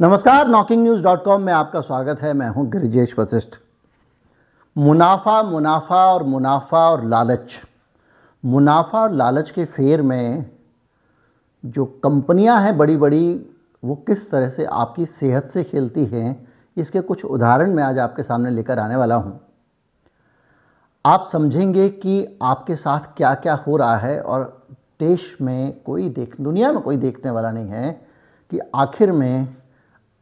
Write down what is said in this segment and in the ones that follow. नमस्कार, knocking news.com में आपका स्वागत है। मैं हूं गिरिजेश वशिष्ठ। मुनाफा और लालच के फेर में जो कंपनियां हैं बड़ी बड़ी, वो किस तरह से आपकी सेहत से खेलती हैं, इसके कुछ उदाहरण मैं आज आपके सामने लेकर आने वाला हूं। आप समझेंगे कि आपके साथ क्या क्या हो रहा है और दुनिया में कोई देखने वाला नहीं है कि आखिर में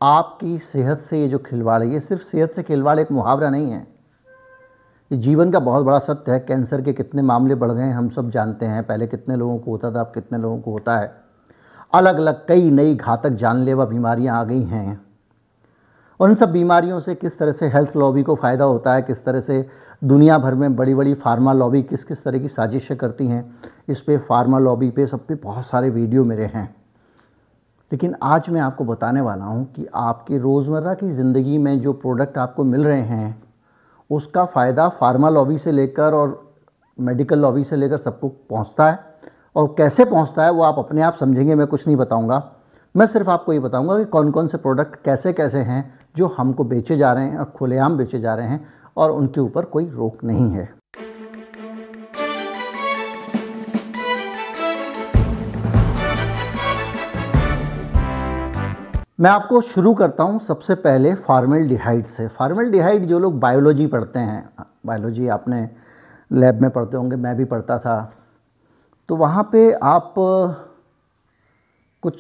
आपकी सेहत से ये जो खिलवाड़ है, ये सिर्फ सेहत से खिलवाड़ एक मुहावरा नहीं है, ये जीवन का बहुत बड़ा सत्य है। कैंसर के कितने मामले बढ़ गए हैं हम सब जानते हैं। पहले कितने लोगों को होता था, अब कितने लोगों को होता है। अलग अलग कई नई घातक जानलेवा बीमारियां आ गई हैं और इन सब बीमारियों से किस तरह से हेल्थ लॉबी को फ़ायदा होता है, किस तरह से दुनिया भर में बड़ी बड़ी फार्मा लॉबी किस किस तरह की साजिशें करती हैं, इस पर फार्मा लॉबी पे सब पे बहुत सारे वीडियो मेरे हैं। लेकिन आज मैं आपको बताने वाला हूं कि आपकी रोज़मर्रा की ज़िंदगी में जो प्रोडक्ट आपको मिल रहे हैं उसका फ़ायदा फार्मा लॉबी से लेकर और मेडिकल लॉबी से लेकर सबको पहुंचता है, और कैसे पहुंचता है वो आप अपने आप समझेंगे। मैं कुछ नहीं बताऊंगा, मैं सिर्फ आपको ये बताऊंगा कि कौन कौन से प्रोडक्ट कैसे कैसे हैं जो हमको बेचे जा रहे हैं और खुलेआम बेचे जा रहे हैं और उनके ऊपर कोई रोक नहीं है। मैं आपको शुरू करता हूं सबसे पहले फॉर्मल्डिहाइड से। फॉर्मल्डिहाइड, जो लोग बायोलॉजी पढ़ते हैं, बायोलॉजी आपने लैब में पढ़ते होंगे, मैं भी पढ़ता था, तो वहाँ पे आप कुछ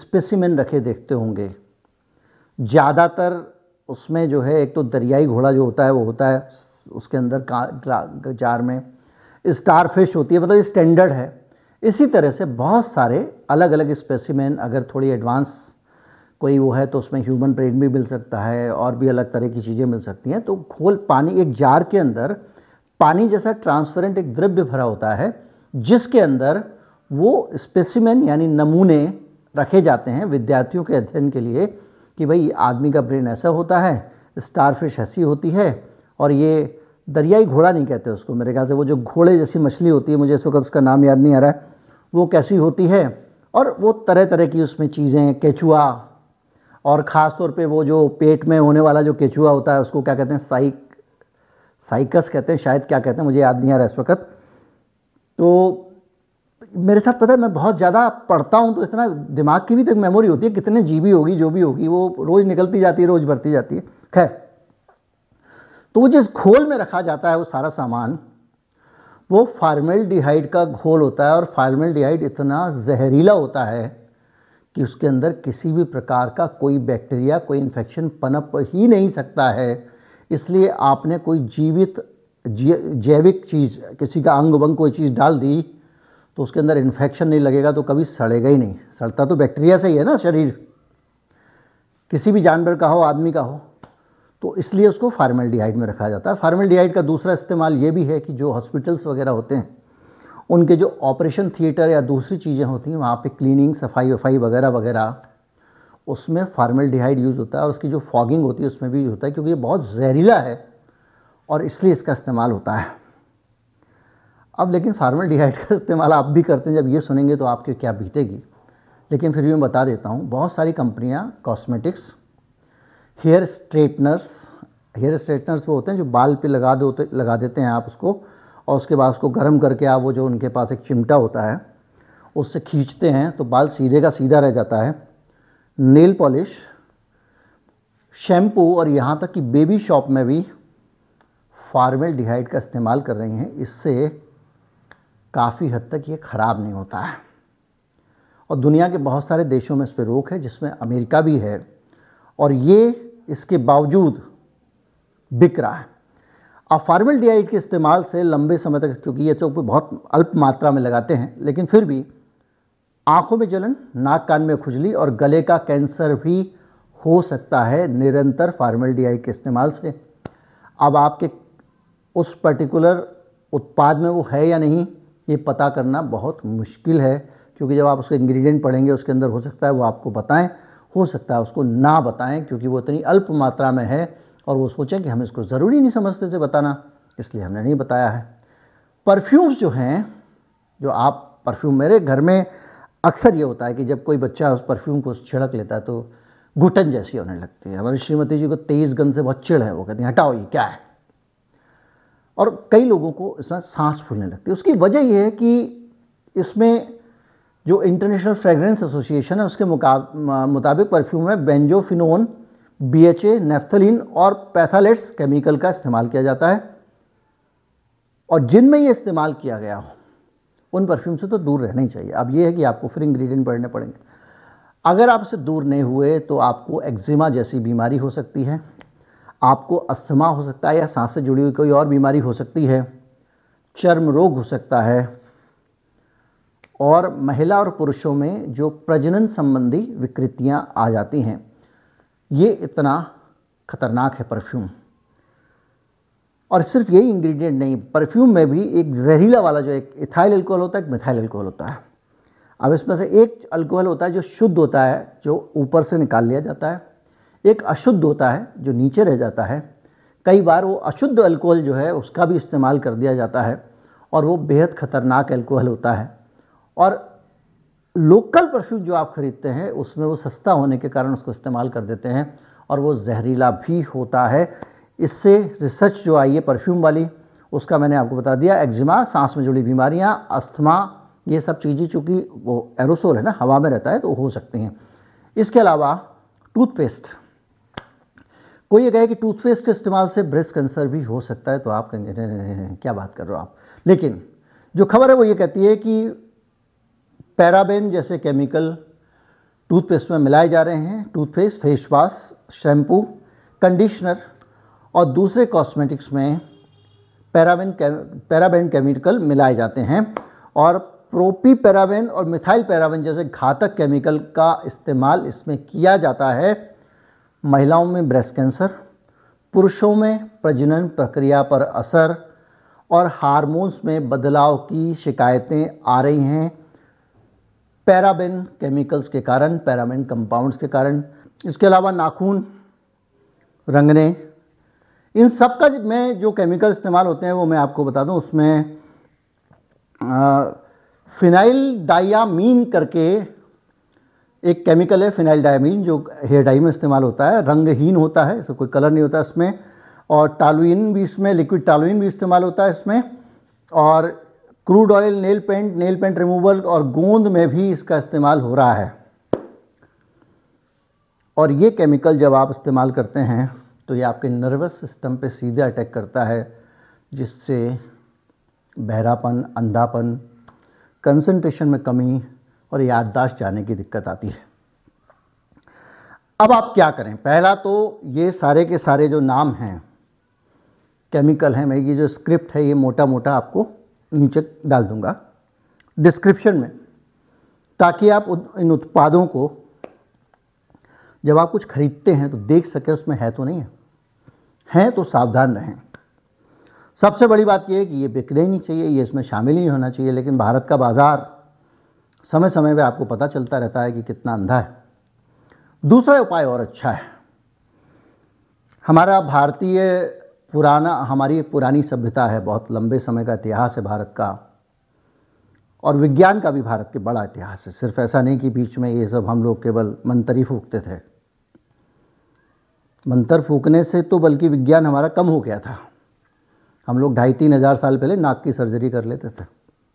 स्पेसिमेन रखे देखते होंगे। ज़्यादातर उसमें जो है, एक तो दरियाई घोड़ा जो होता है वो होता है, उसके अंदर जार में स्टारफिश होती है, मतलब स्टैंडर्ड है। इसी तरह से बहुत सारे अलग अलग स्पेसिमेन, अगर थोड़ी एडवांस कोई वो है तो उसमें ह्यूमन ब्रेन भी मिल सकता है और भी अलग तरह की चीज़ें मिल सकती हैं। तो एक जार के अंदर पानी जैसा ट्रांसपेरेंट एक द्रव्य भरा होता है जिसके अंदर वो स्पेसिमेन यानी नमूने रखे जाते हैं विद्यार्थियों के अध्ययन के लिए कि भाई आदमी का ब्रेन ऐसा होता है, स्टारफिश ऐसी होती है, और ये दरियाई घोड़ा नहीं कहते उसको, मेरे ख्याल से वो जो घोड़े जैसी मछली होती है, मुझे इस वक्त उसका नाम याद नहीं आ रहा है, वो कैसी होती है, और वो तरह तरह की उसमें चीज़ें, केचुआ, और ख़ास तौर पे वो जो पेट में होने वाला जो केचुआ होता है उसको क्या कहते हैं, साइकस कहते हैं शायद, क्या कहते हैं मुझे याद नहीं आ रहा इस वक्त। तो मेरे साथ, पता है, मैं बहुत ज़्यादा पढ़ता हूँ तो इतना दिमाग की भी तो मेमोरी होती है, कितने जीबी होगी जो भी होगी, वो रोज़ निकलती जाती है, रोज़ बढ़ती जाती है। खैर, तो वो जिस घोल में रखा जाता है वो सारा सामान, वो फॉर्मल्डिहाइड का घोल होता है, और फॉर्मल्डिहाइड इतना जहरीला होता है कि उसके अंदर किसी भी प्रकार का कोई बैक्टीरिया, कोई इन्फेक्शन पनप ही नहीं सकता है। इसलिए आपने कोई जीवित जैविक चीज़, किसी का अंग वंग कोई चीज़ डाल दी तो उसके अंदर इन्फेक्शन नहीं लगेगा, तो कभी सड़ेगा ही नहीं। सड़ता तो बैक्टीरिया से ही है ना शरीर, किसी भी जानवर का हो, आदमी का हो, तो इसलिए उसको फॉर्मल्डिहाइड में रखा जाता है। फॉर्मल्डिहाइड का दूसरा इस्तेमाल ये भी है कि जो हॉस्पिटल्स वगैरह होते हैं उनके जो ऑपरेशन थिएटर या दूसरी चीज़ें होती हैं, वहाँ पे क्लीनिंग, सफाई वफाई वगैरह वगैरह, उसमें फॉर्मल्डिहाइड यूज़ होता है, और उसकी जो फॉगिंग होती है उसमें भी यूज़ होता है, क्योंकि ये बहुत जहरीला है और इसलिए इसका इस्तेमाल होता है। अब लेकिन फॉर्मल्डिहाइड का इस्तेमाल आप भी करते हैं, जब ये सुनेंगे तो आपकी क्या बीतेगी, लेकिन फिर भी मैं बता देता हूँ। बहुत सारी कंपनियाँ कॉस्मेटिक्स, हेयर स्ट्रेटनर्स वो होते हैं जो बाल पे लगा देते हैं आप उसको, और उसके बाद उसको गर्म करके आप वो जो उनके पास एक चिमटा होता है उससे खींचते हैं तो बाल सीधे का सीधा रह जाता है। नेल पॉलिश, शैम्पू, और यहाँ तक कि बेबी शॉप में भी फॉर्मल्डिहाइड का इस्तेमाल कर रही हैं। इससे काफ़ी हद तक ये ख़राब नहीं होता है, और दुनिया के बहुत सारे देशों में इस पर रोक है, जिसमें अमेरिका भी है, और ये इसके बावजूद बिक रहा है। अब फॉर्मल्डिहाइड के इस्तेमाल से लंबे समय तक, क्योंकि ये तो बहुत अल्प मात्रा में लगाते हैं, लेकिन फिर भी आंखों में जलन, नाक कान में खुजली और गले का कैंसर भी हो सकता है निरंतर फॉर्मल्डिहाइड के इस्तेमाल से। अब आपके उस पर्टिकुलर उत्पाद में वो है या नहीं, ये पता करना बहुत मुश्किल है, क्योंकि जब आप उसके इंग्रेडिएंट पढ़ेंगे उसके अंदर हो सकता है वो आपको बताएं, हो सकता है उसको ना बताएं, क्योंकि वो इतनी अल्प मात्रा में है और वो सोचें कि हम इसको ज़रूरी नहीं समझते थे बताना, इसलिए हमने नहीं बताया है। परफ्यूम्स जो हैं, जो आप परफ्यूम, मेरे घर में अक्सर ये होता है कि जब कोई बच्चा उस परफ्यूम को छिड़क लेता है तो घुटन जैसी होने लगती है। हमारी श्रीमती जी को तेज गंध से बहुत चिढ़ है, वो कहती हैं हटाओ ये क्या है। और कई लोगों को इसमें सांस फूलने लगती है। उसकी वजह यह है कि इसमें जो इंटरनेशनल फ्रेगरेंस एसोसिएशन है उसके मुताबिक परफ्यूम में बेंजोफिनोन, BHA, नेफ्थलीन और पैथालेट्स केमिकल का इस्तेमाल किया जाता है, और जिनमें ये इस्तेमाल किया गया हो उन परफ्यूम से तो दूर रहना ही चाहिए। अब ये है कि आपको फिर इंग्रेडिएंट पढ़ने पड़ेंगे। अगर आप इससे दूर नहीं हुए तो आपको एक्जिमा जैसी बीमारी हो सकती है, आपको अस्थमा हो सकता है या सांस से जुड़ी हुई कोई और बीमारी हो सकती है, चर्म रोग हो सकता है, और महिला और पुरुषों में जो प्रजनन संबंधी विकृतियां आ जाती हैं। ये इतना खतरनाक है परफ्यूम। और सिर्फ यही इंग्रेडिएंट नहीं, परफ्यूम में भी एक जहरीला वाला जो एक इथाइल अल्कोहल होता है, एक मिथाइल अल्कोहल होता है। अब इसमें से एक अल्कोहल होता है जो शुद्ध होता है, जो ऊपर से निकाल लिया जाता है, एक अशुद्ध होता है जो नीचे रह जाता है। कई बार वो अशुद्ध अल्कोहल जो है उसका भी इस्तेमाल कर दिया जाता है, और वो बेहद खतरनाक अल्कोहल होता है। और लोकल परफ्यूम जो आप खरीदते हैं उसमें वो सस्ता होने के कारण उसको इस्तेमाल कर देते हैं, और वो जहरीला भी होता है। इससे रिसर्च जो आई है परफ्यूम वाली, उसका मैंने आपको बता दिया। एक्जिमा, सांस में जुड़ी बीमारियां, अस्थमा, ये सब चीज़ें चूँकि वो एरोसोल है ना, हवा में रहता है, तो हो सकती हैं। इसके अलावा टूथपेस्ट, कोई ये कहे कि टूथपेस्ट के इस्तेमाल से ब्रेस्ट कैंसर भी हो सकता है, तो आप कहेंगे नहीं नहीं नहीं क्या बात कर रहे हो आप। लेकिन जो खबर है वो ये कहती है कि पैराबेन जैसे केमिकल टूथपेस्ट में मिलाए जा रहे हैं। Toothpaste, face wash, shampoo, conditioner और दूसरे कॉस्मेटिक्स में पैराबेन केमिकल मिलाए जाते हैं, और प्रोपी पैराबेन और मिथाइल पैराबेन जैसे घातक केमिकल का इस्तेमाल इसमें किया जाता है। महिलाओं में ब्रेस्ट कैंसर, पुरुषों में प्रजनन प्रक्रिया पर असर और हार्मोन्स में बदलाव की शिकायतें आ रही हैं पैराबेन केमिकल्स के कारण, पैराबेन कंपाउंड्स के कारण। इसके अलावा नाखून रंगने, इन सब का में जो केमिकल इस्तेमाल होते हैं वो मैं आपको बता दूं। उसमें फिनाइल डायामीन करके एक केमिकल है, फिनाइल डायामीन, जो हेयर डाई में इस्तेमाल होता है, रंगहीन होता है, इसका कोई कलर नहीं होता इसमें। और टालुइन भी, इसमें लिक्विड टालुइन भी इस्तेमाल होता है इसमें। और crude oil, nail paint removal और गोंद में भी इसका इस्तेमाल हो रहा है। और ये केमिकल जब आप इस्तेमाल करते हैं तो ये आपके नर्वस सिस्टम पे सीधे अटैक करता है, जिससे बहरापन, अंधापन, कंसंट्रेशन में कमी और याददाश्त जाने की दिक्कत आती है। अब आप क्या करें? पहला तो ये सारे के सारे जो नाम हैं केमिकल हैं, मैं ये जो स्क्रिप्ट है ये मोटा मोटा आपको नीचे डाल दूंगा डिस्क्रिप्शन में, ताकि आप इन उत्पादों को जब आप कुछ खरीदते हैं तो देख सकें उसमें है तो नहीं है, हैं तो सावधान रहें। सबसे बड़ी बात यह है कि ये बिकने नहीं चाहिए, ये इसमें शामिल नहीं होना चाहिए। लेकिन भारत का बाज़ार समय समय पे आपको पता चलता रहता है कि कितना अंधा है। दूसरा उपाय और अच्छा है, हमारा भारतीय हमारी पुरानी सभ्यता है, बहुत लंबे समय का इतिहास है भारत का, और विज्ञान का भी भारत के बड़ा इतिहास है। सिर्फ ऐसा नहीं कि बीच में ये सब हम लोग केवल मंतर ही फूकते थे, मंतर फूकने से तो बल्कि विज्ञान हमारा कम हो गया था। हम लोग 2500-3000 साल पहले नाक की सर्जरी कर लेते थे,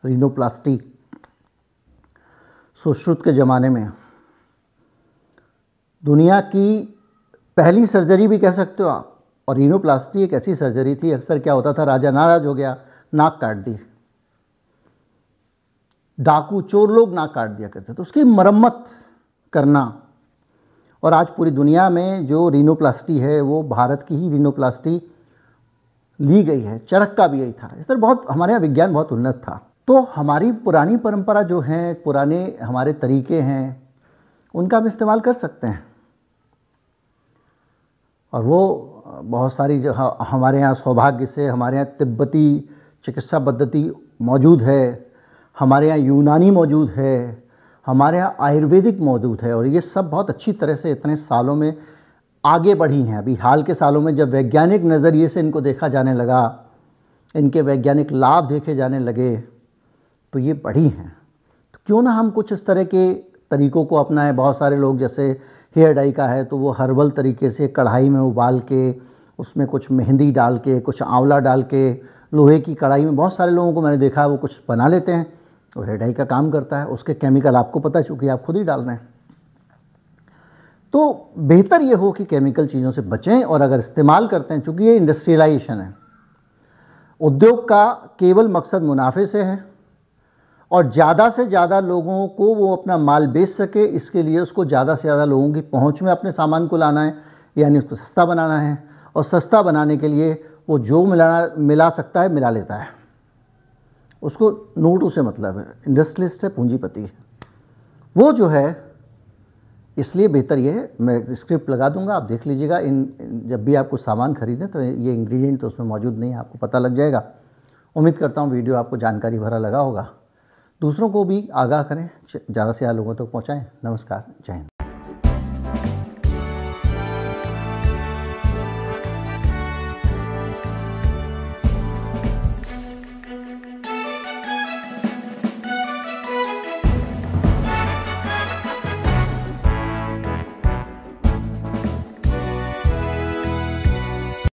रिनोप्लास्टी। सुश्रुत के ज़माने में दुनिया की पहली सर्जरी भी कह सकते हो आप, और रिनोप्लास्टी एक ऐसी सर्जरी थी। अक्सर क्या होता था, राजा नाराज हो गया, नाक काट दी, डाकू चोर लोग नाक काट दिया करते, तो उसकी मरम्मत करना। और आज पूरी दुनिया में जो रिनोप्लास्टी है वो भारत की ही रिनोप्लास्टी ली गई है, चरक का भी यही था। इस तरह बहुत हमारे यहाँ विज्ञान बहुत उन्नत था। तो हमारी पुरानी परंपरा जो है, पुराने हमारे तरीके हैं, उनका हम इस्तेमाल कर सकते हैं। और वो बहुत सारी हमारे यहाँ सौभाग्य से हमारे यहाँ तिब्बती चिकित्सा पद्धति मौजूद है, हमारे यहाँ यूनानी मौजूद है, हमारे यहाँ आयुर्वेदिक मौजूद है, और ये सब बहुत अच्छी तरह से इतने सालों में आगे बढ़ी हैं। अभी हाल के सालों में जब वैज्ञानिक नज़रिए से इनको देखा जाने लगा, इनके वैज्ञानिक लाभ देखे जाने लगे, तो ये बढ़ी हैं। तो क्यों ना हम कुछ इस तरह के तरीक़ों को अपनाएं। बहुत सारे लोग जैसे हेयर डाई का है तो वो हर्बल तरीके से कढ़ाई में उबाल के उसमें कुछ मेहंदी डाल के, कुछ आंवला डाल के, लोहे की कढ़ाई में बहुत सारे लोगों को मैंने देखा है वो कुछ बना लेते हैं। तो हेयर डाई का काम करता है, उसके केमिकल आपको पता है चूँकि आप खुद ही डाल रहे हैं। तो बेहतर ये हो कि केमिकल चीज़ों से बचें, और अगर इस्तेमाल करते हैं चूँकि ये इंडस्ट्रियलाइजेशन है, उद्योग का केवल मकसद मुनाफे से है, और ज़्यादा से ज़्यादा लोगों को वो अपना माल बेच सके इसके लिए उसको ज़्यादा से ज़्यादा लोगों की पहुंच में अपने सामान को लाना है, यानी उसको सस्ता बनाना है, और सस्ता बनाने के लिए वो जो मिला सकता है मिला लेता है। उसको नोटू से मतलब है, इंडस्ट्रियलिस्ट है, पूंजीपति है वो जो है। इसलिए बेहतर ये है, मैं स्क्रिप्ट लगा दूंगा, आप देख लीजिएगा। जब भी आपको सामान खरीदें तो ये इंग्रेडिएंट तो उसमें मौजूद नहीं है, आपको पता लग जाएगा। उम्मीद करता हूँ वीडियो आपको जानकारी भरा लगा होगा। दूसरों को भी आगाह करें, ज़्यादा से ज़्यादा लोगों तक पहुँचाएँ। नमस्कार, जय हिंद।